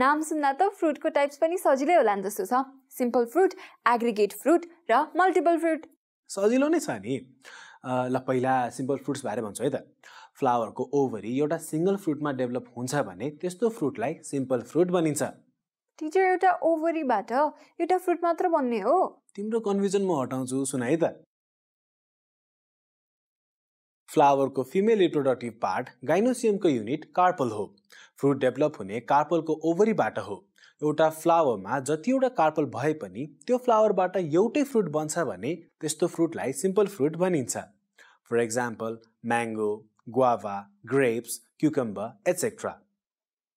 नाम सुन्दा त फ्रुटको टाइप्स पनि सजिलै होला नि जस्तो छ। सिम्पल फ्रुट, एग्रिगेट फ्रुट र मल्टिपल फ्रुट। सजिलो नै छ नि। ल पहिला सिम्पल फ्रुट्स बारे भन्छु है त। फ्लावरको ओभरी एउटा सिंगल फ्रुटमा डेभलप हुन्छ भने त्यस्तो फ्रुटलाई सिम्पल फ्रुट भनिन्छ। टीचर एउटा ओभरीबाट एउटा फ्रुट मात्र बन्ने हो? तिम्रो कन्फ्युजन म हटाउँछु, सुन है त। फ्लावर को फीमेल रिप्रोडक्टिभ पार्ट गाइनोसियम को यूनिट कार्पल हो। फ्रूट डेभलप हुने कार्पल को ओभरी बाट हो। एउटा फ्लावर में जतिवटा कार्पल भए पनि त्यो फ्लावर बाट एउटै फ्रूट बन्छ भने त्यस्तो फ्रूटलाई सिम्पल फ्रूट भनिन्छ। For example mango, guava, grapes, cucumber etcetera.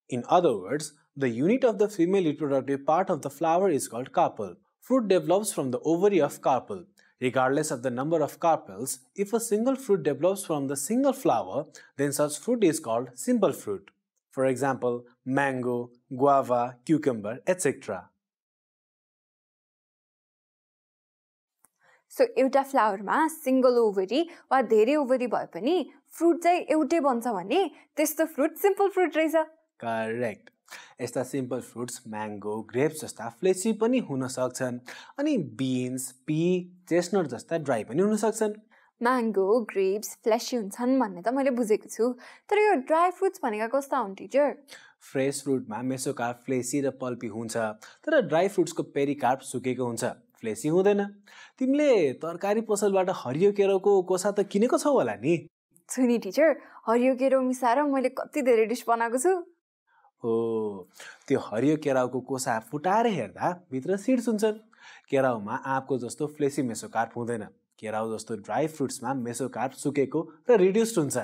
In other words the unit of the female reproductive part of the flower is called carpel. Fruit develops from the ovary of carpel. Regardless of the number of carpels, if a single fruit develops from the single flower, then such fruit is called simple fruit. For example, mango, guava, cucumber, etc. So, एउटा flower मा single ovary वा धेरै ovary भए पनि fruit चाहिँ एउटै बन्छ भने त्यस्तो fruit simple fruit रहेछ। Correct. यस्ता सिम्पल फ्रुट्स मैंगो, ग्रेप्स जस्ता फ्लेसी पनि हुन सक्छन् अनि बीन्स, पी, चेस्टनट जस्ता ड्राई पनि हुन सक्छन्। मैंगो, ग्रेप्स फ्लेसी हुन्छन् भन्ने त मैले बुझेको छु, तर यो ड्राई फ्रुट्स भनेका कस्ता हुन् टीचर? फ्रेश फ्रुटमा मेसोकार्प फ्लेसी र पल्पी हुन्छ, तर ड्राई फ्रुट्सको पेरिकार्प सुकेको हुन्छ, फ्लेसी हुँदैन। तिमीले तरकारी पसलबाट हरियो केराको कोसा त किनेको छौ होला नि? सुनी टीचर, हरियो केरा मिसाएर मैले कति धेरै डिश बनाएको छु। ओ, त्यो हरियो केराउको कोसा फुटाएर हेर्दा भित्र सीड्स हुन्छन्। केराउमा आँपको जस्तो फ्लेसी मेसोकार्प हुँदैन। केराउ जस्तो ड्राई फ्रुट्समा मेसोकार्प सुकेको र रिड्युस्ड हुन्छ।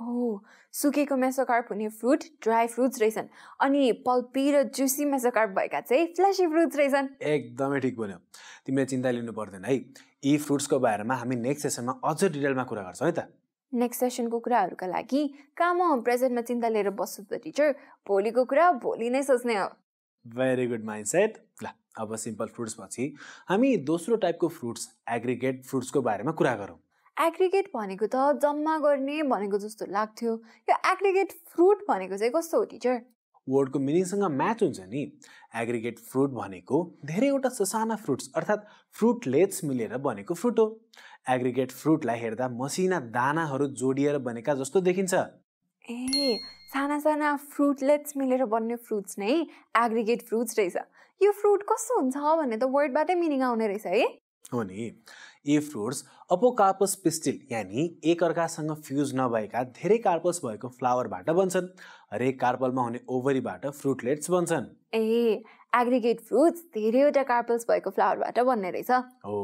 ओ, सुकेको मेसोकार्प हुने फ्रुट ड्राई फ्रुट्स रहेछन् अनि पल्पी र जुसी मेसोकार्प भएका चाहिँ फ्लेसी फ्रुट्स रहेछन्। एकदमै ठिक भन्यौ, तिमीले चिन्ता लिनु पर्दैन है। यी फ्रुट्सको बारेमा हामी नेक्स्ट सेसनमा अझ डिटेलमा कुरा गर्छौं है त। नेक्स्ट सेसनको कुराहरुका लागि काम प्रेजेन्टमा चिन्ता लिएर बस्छु त टीचर, भोलिको कुरा भोलि नै सोच्ने हो। Very good mindset. ल अब सिम्पल फ्रुट्स पछि हामी दोस्रो टाइपको फ्रुट्स एग्रिगेट फ्रुट्सको बारेमा कुरा गरौँ। एग्रिगेट भनेको त जम्मा गर्ने भनेको जस्तो लाग्थ्यो, यो एग्रिगेट फ्रुट भनेको चाहिँ कस्तो हो टीचर? वर्डको मिनिङसँग म्याच हुन्छ नि। एग्रिगेट फ्रुट भनेको धेरैवटा ससाना फ्रुट्स अर्थात् फ्रुटलेट्स मिलेर बनेको फ्रुट हो। एग्रिगेट फ्रुटलाई हेर्दा मसिना दानाहरू जोडिएर बनेका जस्तो देखिन्छ। ए, साना साना फ्रुटलेट्स मिलेर बन्ने फ्रुट्स नै एग्रिगेट फ्रुट्स रहेछ। यो फ्रुट कस्तो हुन्छ भन्ने त वर्डबाटै मिनिङ आउने रहेछ है। हो नि, यी फ्रुट्स अपोकार्पस पिस्टिल यानि एकअर्कासँग फ्युज नभएका धेरै कार्पल्स भएको फ्लावरबाट बन्छन्। हरेक कार्पलमा हुने ओभरीबाट फ्रुटलेट्स बन्छन्। ए, एग्रिगेट फ्रुट्स धेरैवटा कार्पल्स भएको फ्लावरबाट बन्ने रहेछ। हो,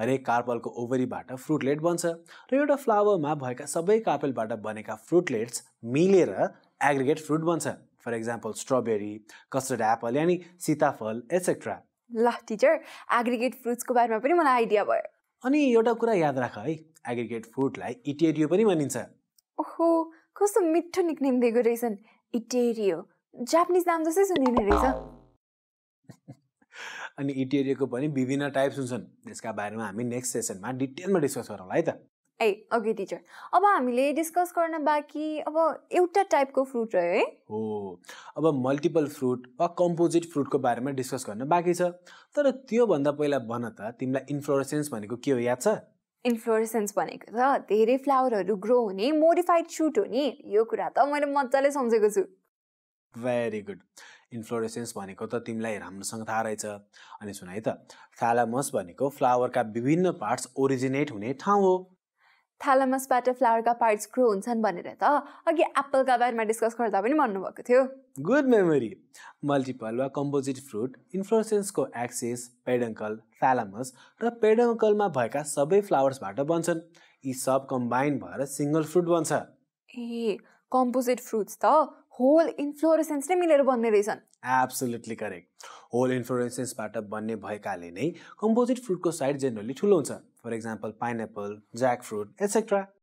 हरेक कार्पलको ओभरीबाट फ्रुटलेट बन्छ र एउटा फ्लावरमा भएका सबै कार्पलबाट बनेका फ्रुटलेट्स मिलेर एग्रिगेट फ्रुट बन्छ। For example strawberry, custard apple यानि सीताफल एटसेट्रा। ल टीचर, एग्रिगेट फ्रुट्सको बारेमा पनि मलाई आइडिया भयो। अनि एउटा कुरा याद राख है, एग्रिगेट फ्रुटलाई इटेरियो पनि भनिन्छ। ओहो, कस्तो मिठो निकनेम दिएको रहेछन्, इटेरियो। जापानिज नाम जस्तै सुनिने रहेछ। अनि इटेरियोको पनि विभिन्न टाइप्स हुन्छन्, त्यसका बारेमा हामी नेक्स्ट सेसनमा डिटेलमा डिस्कस गरौँला है त। ए, ओके टीचर, अब हामीले डिस्कस गर्न बाँकी अब एउटा टाइपको फ्रुट रह्यो है। हो, अब मल्टिपल फ्रुट वा कम्पोजिट फ्रुटको बारेमा डिस्कस गर्न बाँकी छ, तर त्योभन्दा पहिला भन त तिमीलाई इन्फ्लोरेसेन्स भनेको के हो याद छ? इन्फ्लोरेसेन्स भनेको त धेरै फ्लावरहरू ग्रो हुने मोडिफाइड सुट हो नि। यो कुरा त मैले मजाले सम्झेको छु। Very good. इन्फ्लोरेसेन्स भनेको त तिमीलाई राम्रोसँग थाहा रहेछ। अनि सुन है त, थैलामस भनेको फ्लावरका विभिन्न पार्ट्स ओरिजिनेट हुने ठाउँ हो। थैलामसबाट फ्लावरका पार्ट्स ग्रो हुन्छन् भनेर त अघि एप्पलका बारेमा डिस्कस गर्दा पनि भन्नुभएको थियो। Good memory. मल्टिपल वा कम्पोजिट फ्रुट इन्फ्लोरेसेन्सको एक्सिस, पेडंकल, थैलामस र पेडंकलमा भएका सबै फ्लावर्सबाट बन्छन्। यी सब कम्बाइन भएर सिंगल फ्रुट बन्छ। ए, कम्पोजिट फ्रुट्स त होल इन्फ्लोरेसेन्स नै मिलेर बन्ने रहेछन्। Absolutely correct. होल इन्फ्लोरेसेन्सबाट बन्ने भएकाले नै कम्पोजिट फ्रुटको साइज जेनरली ठुलो हुन्छ। For example pineapple, jackfruit etcetera.